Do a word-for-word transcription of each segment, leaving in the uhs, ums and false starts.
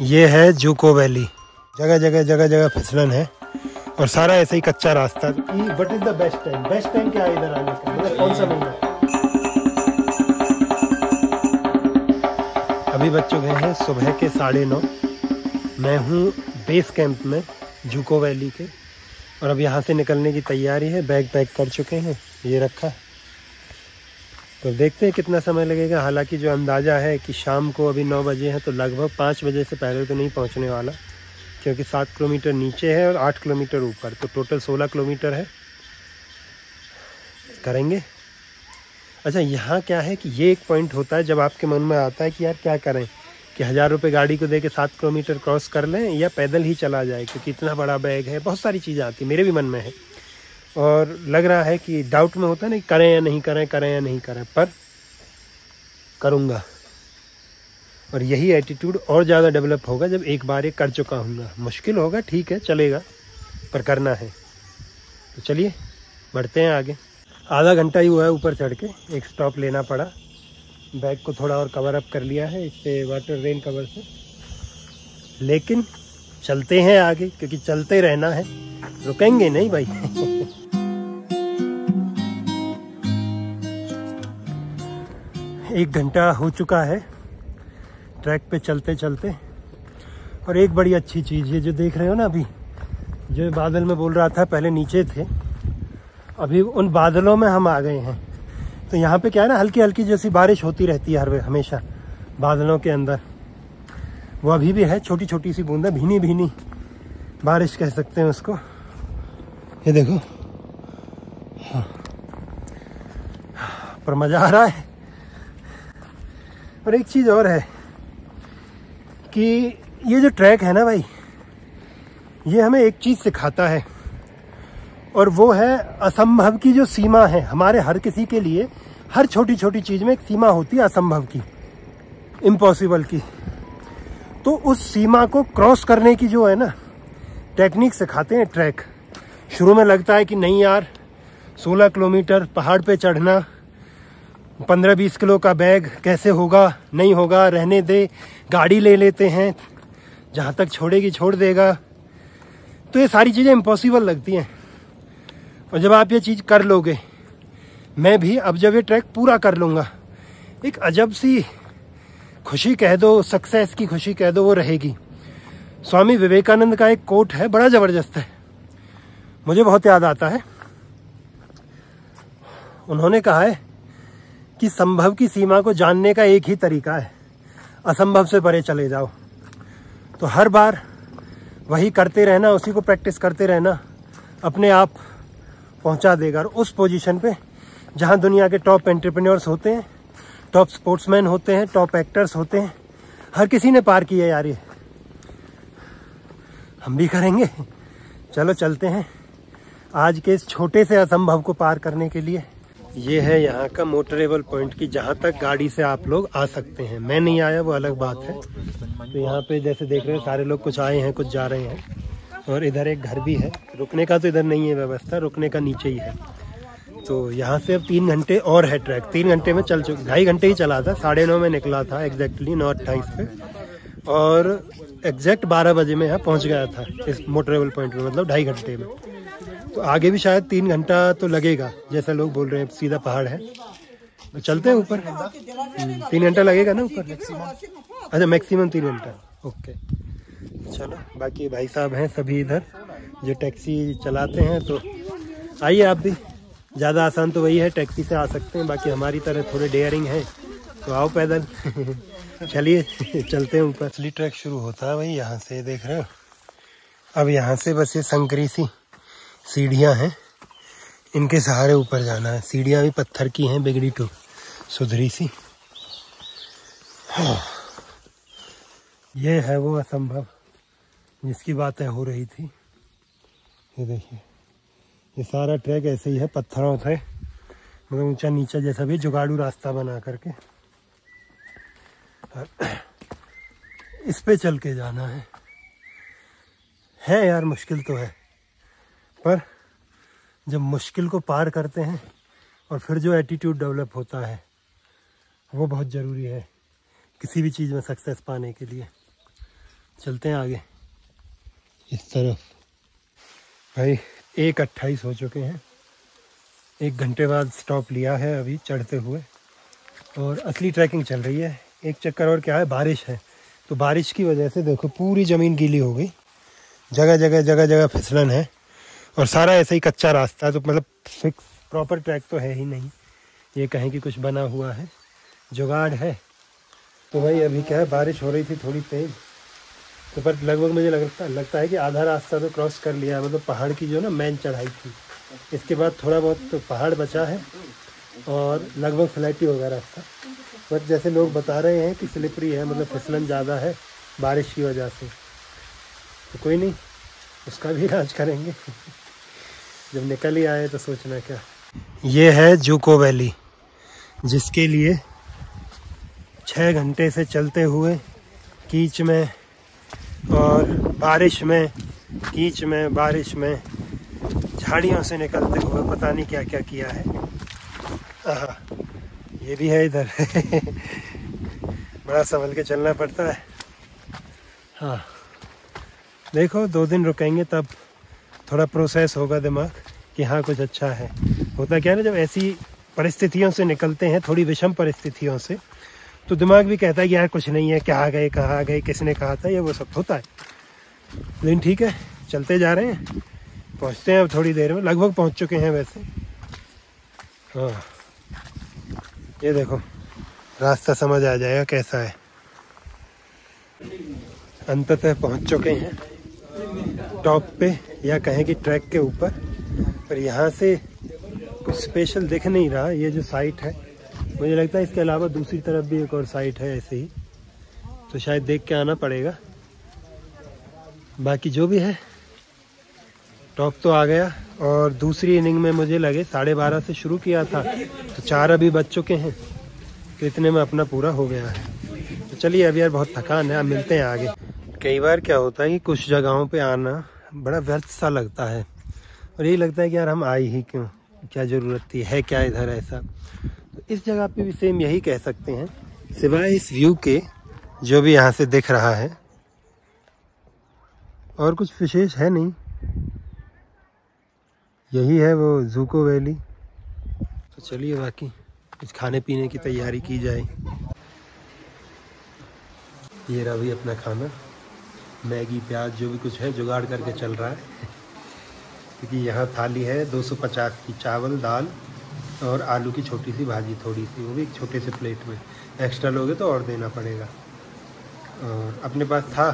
ये है जूको वैली। जगह जगह जगह जगह फिसलन है और सारा ऐसे ही कच्चा रास्ता। What is the best time? Best time क्या है इधर आने का? मतलब कौन सा महीना है? अभी बच्चों गए हैं सुबह के साढ़े नौ। मैं हूँ बेस कैंप में जूको वैली के और अब यहाँ से निकलने की तैयारी है। बैग पैक कर चुके हैं, ये रखा, तो देखते हैं कितना समय लगेगा। हालांकि जो अंदाज़ा है कि शाम को अभी नौ बजे है तो लगभग पाँच बजे से पहले तो नहीं पहुँचने वाला, क्योंकि सात किलोमीटर नीचे है और आठ किलोमीटर ऊपर, तो टोटल सोलह किलोमीटर है, करेंगे। अच्छा, यहाँ क्या है कि ये एक पॉइंट होता है जब आपके मन में आता है कि यार क्या करें, कि हज़ार रुपये गाड़ी को दे के सात किलोमीटर क्रॉस कर लें या पैदल ही चला जाए, क्योंकि इतना बड़ा बैग है, बहुत सारी चीज़ें आती, मेरे भी मन में है और लग रहा है कि डाउट में होता है ना, करें या नहीं करें, करें या नहीं करें, पर करूँगा। और यही एटीट्यूड और ज़्यादा डेवलप होगा जब एक बार ये कर चुका हूँगा। मुश्किल होगा, ठीक है, चलेगा, पर करना है। तो चलिए बढ़ते हैं आगे। आधा घंटा ही हुआ है ऊपर चढ़ के, एक स्टॉप लेना पड़ा। बैग को थोड़ा और कवर अप कर लिया है इससे, वाटर रेन कवर से, लेकिन चलते हैं आगे क्योंकि चलते रहना है, रुकेंगे नहीं भाई। एक घंटा हो चुका है ट्रैक पे चलते चलते। और एक बड़ी अच्छी चीज़ है जो देख रहे हो ना, अभी जो बादल में बोल रहा था, पहले नीचे थे, अभी उन बादलों में हम आ गए हैं। तो यहाँ पे क्या है ना, हल्की हल्की जैसी बारिश होती रहती है हर हमेशा बादलों के अंदर, वो अभी भी है, छोटी छोटी सी बूंदें, भीनी भीनी बारिश कह सकते हैं उसको। ये देखो, हाँ, पर मज़ा आ रहा है। और एक चीज़ और है कि ये जो ट्रैक है ना भाई, ये हमें एक चीज़ सिखाता है और वो है असंभव की जो सीमा है। हमारे हर किसी के लिए हर छोटी छोटी चीज़ में एक सीमा होती है असंभव की, इम्पॉसिबल की। तो उस सीमा को क्रॉस करने की जो है ना टेक्निक सिखाते हैं ट्रैक। शुरू में लगता है कि नहीं यार, सोलह किलोमीटर पहाड़ पे चढ़ना, पंद्रह बीस किलो का बैग कैसे होगा, नहीं होगा, रहने दे, गाड़ी ले लेते हैं, जहाँ तक छोड़ेगी छोड़ देगा। तो ये सारी चीज़ें इम्पॉसिबल लगती हैं और जब आप ये चीज़ कर लोगे, मैं भी अब जब ये ट्रैक पूरा कर लूँगा, एक अजब सी खुशी कह दो, सक्सेस की खुशी कह दो, वो रहेगी। स्वामी विवेकानंद का एक कोट है, बड़ा ज़बरदस्त है, मुझे बहुत याद आता है। उन्होंने कहा है कि संभव की सीमा को जानने का एक ही तरीका है, असंभव से परे चले जाओ। तो हर बार वही करते रहना, उसी को प्रैक्टिस करते रहना, अपने आप पहुंचा देगा। और उस पोजीशन पे जहां दुनिया के टॉप एंटरप्रेन्योर्स होते हैं, टॉप स्पोर्ट्समैन होते हैं, टॉप एक्टर्स होते हैं, हर किसी ने पार किया यार ये, हम भी करेंगे। चलो चलते हैं आज के इस छोटे से असंभव को पार करने के लिए। ये है यहाँ का मोटरेबल पॉइंट कि जहाँ तक गाड़ी से आप लोग आ सकते हैं। मैं नहीं आया, वो अलग बात है। तो यहाँ पे जैसे देख रहे हैं सारे लोग कुछ आए हैं, कुछ जा रहे हैं। और इधर एक घर भी है, रुकने का तो इधर नहीं है व्यवस्था, रुकने का नीचे ही है। तो यहाँ से अब तीन घंटे और है ट्रैक। तीन घंटे में चल चुके, ढाई घंटे ही चला था, साढ़े नौ में निकला था एग्जैक्टली, नौ अट्ठाईस पे, और एग्जैक्ट बारह बजे में यहाँ पहुँच गया था इस मोटरेबल पॉइंट में, मतलब ढाई घंटे में। तो आगे भी शायद तीन घंटा तो लगेगा, जैसा लोग बोल रहे हैं, सीधा पहाड़ है। तो चलते हैं ऊपर, तीन घंटा लगेगा ना ऊपर? अच्छा, मैक्सिमम तीन घंटा, ओके। चलो, बाकी भाई साहब हैं सभी इधर जो टैक्सी चलाते हैं, तो आइए आप भी। ज़्यादा आसान तो वही है, टैक्सी से आ सकते हैं, बाकी हमारी तरह थोड़े डेयरिंग है तो आओ पैदल। चलिए चलते हैं ऊपर। असली ट्रैक शुरू होता है भाई यहाँ से, देख रहे हो। अब यहाँ से बस ये संकरी सी सीढ़ियाँ हैं, इनके सहारे ऊपर जाना है। सीढ़ियाँ भी पत्थर की हैं, बिगड़ी टू सुधरी सी। ये है वो असंभव जिसकी बातें हो रही थी। ये देखिए, ये सारा ट्रैक ऐसे ही है, पत्थरों से, मतलब ऊंचा नीचा जैसा भी, जुगाड़ू रास्ता बना करके, और इस पे चल के जाना है। है यार, मुश्किल तो है, पर जब मुश्किल को पार करते हैं और फिर जो एटीट्यूड डेवलप होता है वो बहुत ज़रूरी है किसी भी चीज़ में सक्सेस पाने के लिए। चलते हैं आगे इस तरफ। भाई एक अट्ठाईस हो चुके हैं, एक घंटे बाद स्टॉप लिया है अभी चढ़ते हुए, और असली ट्रैकिंग चल रही है। एक चक्कर और क्या है, बारिश है तो बारिश की वजह से देखो पूरी ज़मीन गीली हो गई, जगह जगह जगह जगह फिसलन है, और सारा ऐसा ही कच्चा रास्ता है, तो मतलब फिक्स प्रॉपर ट्रैक तो है ही नहीं, ये कहीं कि कुछ बना हुआ है, जुगाड़ है। तो भाई अभी क्या है, बारिश हो रही थी थोड़ी तेज़, तो पर लगभग मुझे लगता लगता है कि आधा रास्ता तो क्रॉस कर लिया है, मतलब पहाड़ की जो ना मेन चढ़ाई थी, इसके बाद थोड़ा बहुत तो पहाड़ बचा है और लगभग फ्लैट ही होगा रास्ता। बट जैसे लोग बता रहे हैं कि स्लिपरी है, मतलब फिसलन ज़्यादा है बारिश की वजह से, तो कोई नहीं उसका भी इलाज करेंगे। जब निकल ही आए तो सोचना क्या। ये है ज़ुको वैली, जिसके लिए छः घंटे से चलते हुए कीच में और बारिश में, कीच में बारिश में झाड़ियों से निकलते हुए पता नहीं क्या क्या किया है। आहा, ये भी है इधर बड़ा संभल के चलना पड़ता है। हाँ देखो दो दिन रुकेंगे तब थोड़ा प्रोसेस होगा दिमाग कि हाँ कुछ अच्छा है। होता क्या है ना, जब ऐसी परिस्थितियों से निकलते हैं, थोड़ी विषम परिस्थितियों से, तो दिमाग भी कहता है कि यार कुछ नहीं है, क्या आ गए कहाँ आ गए, किसने कहा था, ये वो सब होता है। लेकिन ठीक है चलते जा रहे हैं, पहुँचते हैं अब थोड़ी देर में, लगभग पहुँच चुके हैं वैसे। हाँ ये देखो रास्ता समझ आ जाएगा कैसा है। अंततः पहुंच चुके हैं टॉप पे, या कहें कि ट्रैक के ऊपर, पर यहाँ से कुछ स्पेशल दिख नहीं रहा। ये जो साइट है मुझे लगता है इसके अलावा दूसरी तरफ भी एक और साइट है ऐसे ही, तो शायद देख के आना पड़ेगा। बाकी जो भी है टॉप तो आ गया, और दूसरी इनिंग में मुझे लगे साढ़े बारह से शुरू किया था, तो चार अभी बज चुके हैं, तो इतने में अपना पूरा हो गया है। तो चलिए अभी यार बहुत थकान है, अब मिलते हैं आगे। कई बार क्या होता है कि कुछ जगहों पे आना बड़ा व्यर्थ सा लगता है, और यही लगता है कि यार हम आए ही क्यों, क्या ज़रूरत थी, है क्या इधर ऐसा। तो इस जगह पर भी सेम यही कह सकते हैं, सिवाय इस व्यू के जो भी यहाँ से दिख रहा है, और कुछ विशेष है नहीं। यही है वो ज़ुको वैली। तो चलिए बाकी कुछ खाने पीने की तैयारी की जाए। ये रहा भी अपना खाना, मैगी प्याज जो भी कुछ है जुगाड़ करके चल रहा है, क्योंकि तो यहाँ थाली है दो सौ पचास की, चावल दाल और आलू की छोटी सी भाजी, थोड़ी सी वो भी एक छोटे से प्लेट में। एक्स्ट्रा लोगे तो और देना पड़ेगा। और अपने पास था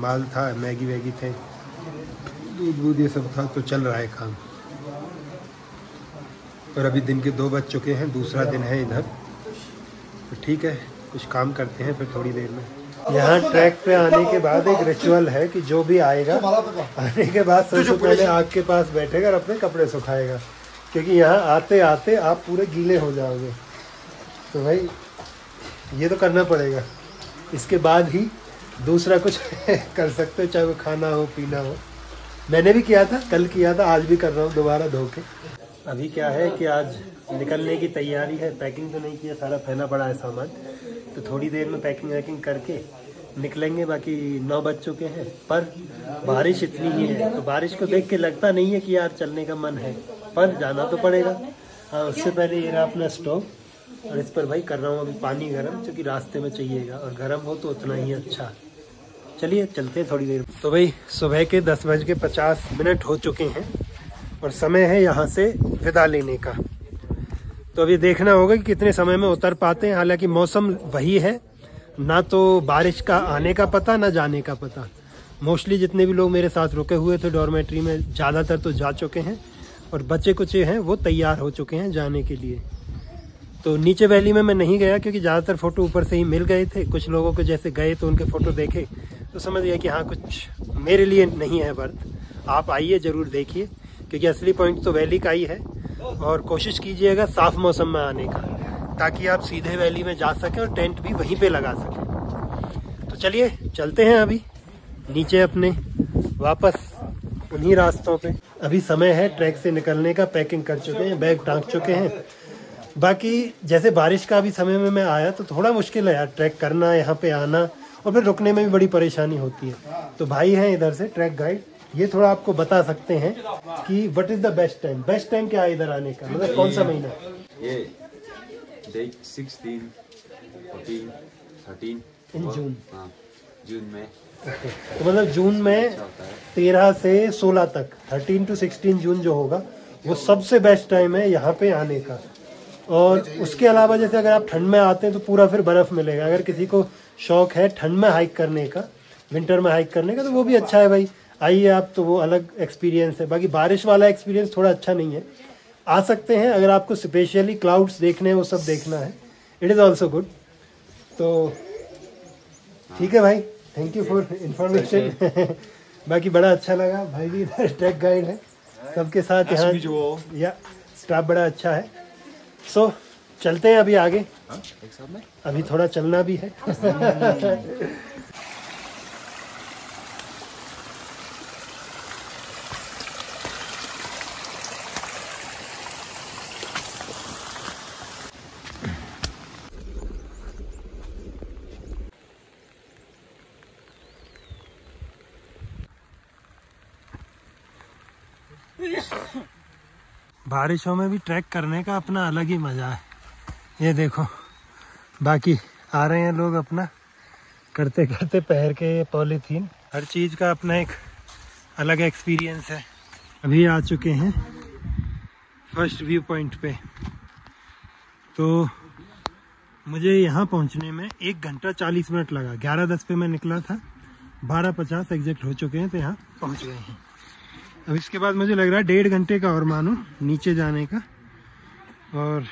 माल, था मैगी वैगी, थे दूध वूध, ये सब था, तो चल रहा है काम। और अभी दिन के दो बज चुके हैं, दूसरा दिन है इधर, तो ठीक है कुछ काम करते हैं फिर थोड़ी देर में। यहाँ ट्रैक पे आने के बाद एक रिचुअल है कि जो भी आएगा आने के बाद सबसे पहले आग के पास बैठेगा और अपने कपड़े सुखाएगा, क्योंकि यहाँ आते आते आप पूरे गीले हो जाओगे। तो भाई ये तो करना पड़ेगा, इसके बाद ही दूसरा कुछ कर सकते हो, चाहे वो खाना हो पीना हो। मैंने भी किया था, कल किया था, आज भी कर रहा हूँ दोबारा धो के। अभी क्या है कि आज निकलने की तैयारी है, पैकिंग तो नहीं किया, सारा फैला पड़ा है सामान, तो थोड़ी देर में पैकिंग वैकिंग करके निकलेंगे। बाकी नौ बज चुके हैं, पर बारिश इतनी ही है, तो बारिश को देख के लगता नहीं है कि यार चलने का मन है, पर जाना तो पड़ेगा। हाँ उससे पहले ये रहा अपना स्टोव, और इस पर भाई कर रहा हूँ अभी पानी गर्म, क्योंकि रास्ते में चाहिएगा, और गर्म हो तो उतना ही अच्छा। चलिए चलते हैं थोड़ी देर। तो भाई सुबह के दस बज के पचास मिनट हो चुके हैं, और समय है यहाँ से विदा लेने का। तो अभी देखना होगा कि कितने समय में उतर पाते हैं। हालांकि मौसम वही है, ना तो बारिश का आने का पता ना जाने का पता। मोस्टली जितने भी लोग मेरे साथ रुके हुए थे डॉर्मेट्री में, ज़्यादातर तो जा चुके हैं, और बच्चे कुछ हैं वो तैयार हो चुके हैं जाने के लिए। तो नीचे वैली में मैं नहीं गया, क्योंकि ज़्यादातर फ़ोटो ऊपर से ही मिल गए थे। कुछ लोगों को जैसे गए तो उनके फ़ोटो देखे तो समझ गया कि हाँ कुछ मेरे लिए नहीं है वर्थ। आप आइए ज़रूर देखिए, क्योंकि असली पॉइंट तो वैली का ही है, और कोशिश कीजिएगा साफ़ मौसम में आने का, ताकि आप सीधे वैली में जा सकें और टेंट भी वहीं पे लगा सकें। तो चलिए चलते हैं अभी नीचे अपने वापस उन्हीं रास्तों पे। अभी समय है ट्रैक से निकलने का, पैकिंग कर चुके हैं, बैग टांग चुके हैं। बाकी जैसे बारिश का भी समय में मैं आया तो थोड़ा मुश्किल है यार ट्रैक करना, यहाँ पर आना, और फिर रुकने में भी बड़ी परेशानी होती है। तो भाई हैं इधर से ट्रैक गाइड, ये थोड़ा आपको बता सकते हैं कि what is the best time, best time क्या है इधर आने का, मतलब कौन सा महीना है? ये सोलह, चौदह, तेरह इन जून, हाँ जून में। Okay. तो मतलब जून में तेरह से सोलह तक, थर्टीन टू सिक्सटीन जून जो होगा वो सबसे बेस्ट टाइम है यहाँ पे आने का। और उसके अलावा जैसे अगर आप ठंड में आते हैं तो पूरा फिर बर्फ़ मिलेगा। अगर किसी को शौक़ है ठंड में हाइक करने का, विंटर में हाइक करने का, तो वो भी अच्छा है भाई, आइए आप, तो वो अलग एक्सपीरियंस है। बाकी बारिश वाला एक्सपीरियंस थोड़ा अच्छा नहीं है, आ सकते हैं अगर आपको स्पेशली क्लाउड्स देखने हैं, वो सब देखना है, इट इज़ ऑल्सो गुड। तो ठीक है भाई, थैंक यू फॉर इंफॉर्मेशन। बाकी बड़ा अच्छा लगा, भाई भी इधर ट्रैक गाइड है, सबके साथ यहाँ या स्टाफ बड़ा अच्छा है। सो so, चलते हैं अभी आगे, अभी थोड़ा चलना भी है। बारिशों में भी ट्रैक करने का अपना अलग ही मज़ा है। ये देखो, बाकी आ रहे हैं लोग अपना करते करते पैर के पॉलीथीन, हर चीज़ का अपना एक अलग एक्सपीरियंस है। अभी आ चुके हैं फर्स्ट व्यू पॉइंट पे, तो मुझे यहाँ पहुँचने में एक घंटा चालीस मिनट लगा। ग्यारह दस पे मैं निकला था, बारह पचास एग्जैक्ट हो चुके हैं, तो यहाँ पहुँच गए हैं। अब इसके बाद मुझे लग रहा है डेढ़ घंटे का और मानो नीचे जाने का। और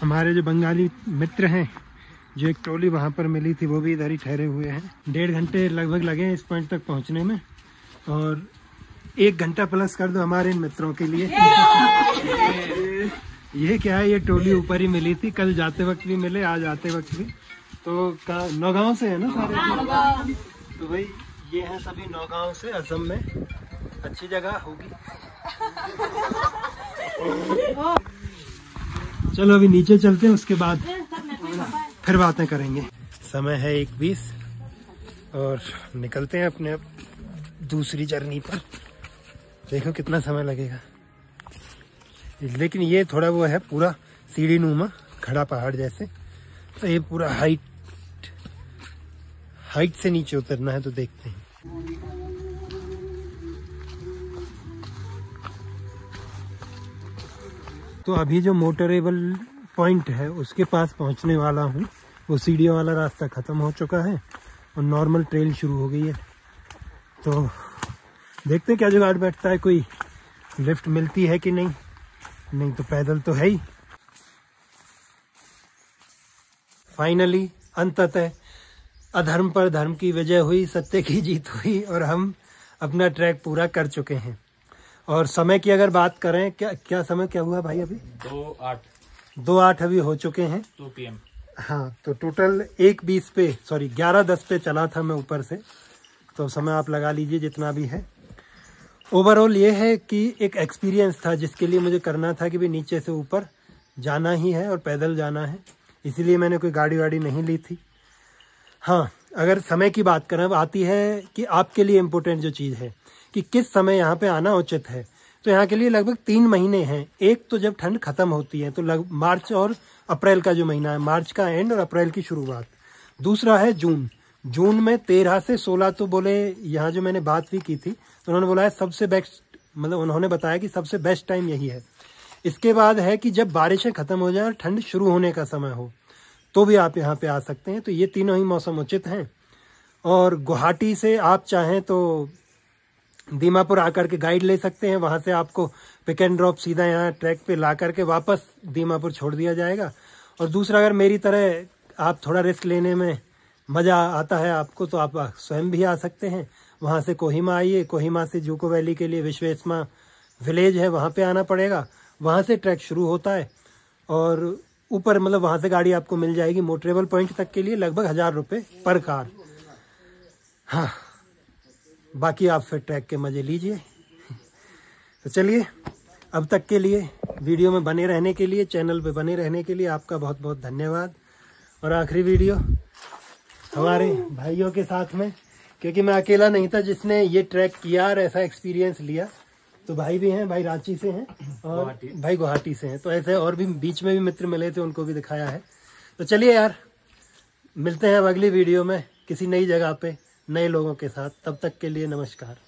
हमारे जो बंगाली मित्र हैं, जो एक टोली वहाँ पर मिली थी, वो भी इधर ही ठहरे हुए हैं। डेढ़ घंटे लगभग लगे इस पॉइंट तक पहुँचने में, और एक घंटा प्लस कर दो हमारे इन मित्रों के लिए। ये क्या है, ये टोली ऊपर ही मिली थी, कल जाते वक्त भी मिले, आज आते वक्त भी। तो कहा नौगाँव से है ना सारे, तो भाई ये हैं सभी नौगाँव से, असम में। अच्छी जगह होगी। चलो अभी नीचे चलते हैं, उसके बाद फिर बातें करेंगे। समय है एक बीस और निकलते हैं अपने दूसरी जर्नी पर। देखो कितना समय लगेगा, लेकिन ये थोड़ा वो है, पूरा सीढ़ी नुमा खड़ा पहाड़ जैसे, तो ये पूरा हाइट हाइट से नीचे उतरना है। तो देखते हैं, तो अभी जो मोटरेबल पॉइंट है उसके पास पहुंचने वाला हूं। वो सीढ़ियों वाला रास्ता ख़त्म हो चुका है और नॉर्मल ट्रेल शुरू हो गई है। तो देखते हैं क्या जुगाड़ बैठता है, कोई लिफ्ट मिलती है कि नहीं, नहीं तो पैदल तो है ही। फाइनली अंततः अधर्म पर धर्म की विजय हुई, सत्य की जीत हुई, और हम अपना ट्रैक पूरा कर चुके हैं। और समय की अगर बात करें, क्या क्या समय क्या हुआ भाई? अभी दो आठ दो आठ अभी हो चुके हैं, दो पी एम। हाँ, तो टोटल एक बीस पे सॉरी ग्यारह दस पे चला था मैं ऊपर से, तो समय आप लगा लीजिए जितना भी है। ओवरऑल ये है कि एक एक्सपीरियंस था, जिसके लिए मुझे करना था कि भी नीचे से ऊपर जाना ही है और पैदल जाना है, इसीलिए मैंने कोई गाड़ी वाड़ी नहीं ली थी। हाँ, अगर समय की बात करें, अब आती है कि आपके लिए इम्पोर्टेंट जो चीज़ है कि किस समय यहाँ पे आना उचित है। तो यहाँ के लिए लगभग तीन महीने हैं। एक तो जब ठंड खत्म होती है, तो लग मार्च और अप्रैल का जो महीना है, मार्च का एंड और अप्रैल की शुरुआत। दूसरा है जून, जून में तेरह से सोलह, तो बोले यहाँ जो मैंने बात भी की थी तो उन्होंने बोला है सबसे बेस्ट, मतलब उन्होंने बताया कि सबसे बेस्ट टाइम यही है। इसके बाद है कि जब बारिशें ख़त्म हो जाएं और ठंड शुरू होने का समय हो, तो भी आप यहाँ पर आ सकते हैं। तो ये तीनों ही मौसम उचित हैं। और गुवाहाटी से आप चाहें तो दीमापुर आकर के गाइड ले सकते हैं, वहाँ से आपको पिक एंड ड्रॉप सीधा यहाँ ट्रैक पे ला करके वापस दीमापुर छोड़ दिया जाएगा। और दूसरा, अगर मेरी तरह आप थोड़ा रिस्क लेने में मज़ा आता है आपको, तो आप स्वयं भी आ सकते हैं। वहाँ से कोहिमा आइए, कोहिमा से जूको वैली के लिए विश्वेस्मा विलेज है, वहाँ पे आना पड़ेगा, वहाँ से ट्रैक शुरू होता है। और ऊपर मतलब वहाँ से गाड़ी आपको मिल जाएगी मोटरेबल पॉइंट तक के लिए, लगभग हज़ार रुपये पर कार। हाँ, बाकी आप फिर ट्रैक के मज़े लीजिए। तो चलिए, अब तक के लिए वीडियो में बने रहने के लिए, चैनल पे बने रहने के लिए आपका बहुत बहुत धन्यवाद। और आखिरी वीडियो हमारे भाइयों के साथ में, क्योंकि मैं अकेला नहीं था जिसने ये ट्रैक किया और ऐसा एक्सपीरियंस लिया। तो भाई भी हैं, भाई रांची से हैं और भाई गुवाहाटी से हैं, तो ऐसे और भी बीच में भी मित्र मिले थे, उनको भी दिखाया है। तो चलिए यार, मिलते हैं अब अगली वीडियो में किसी नई जगह पे नए लोगों के साथ। तब तक के लिए नमस्कार।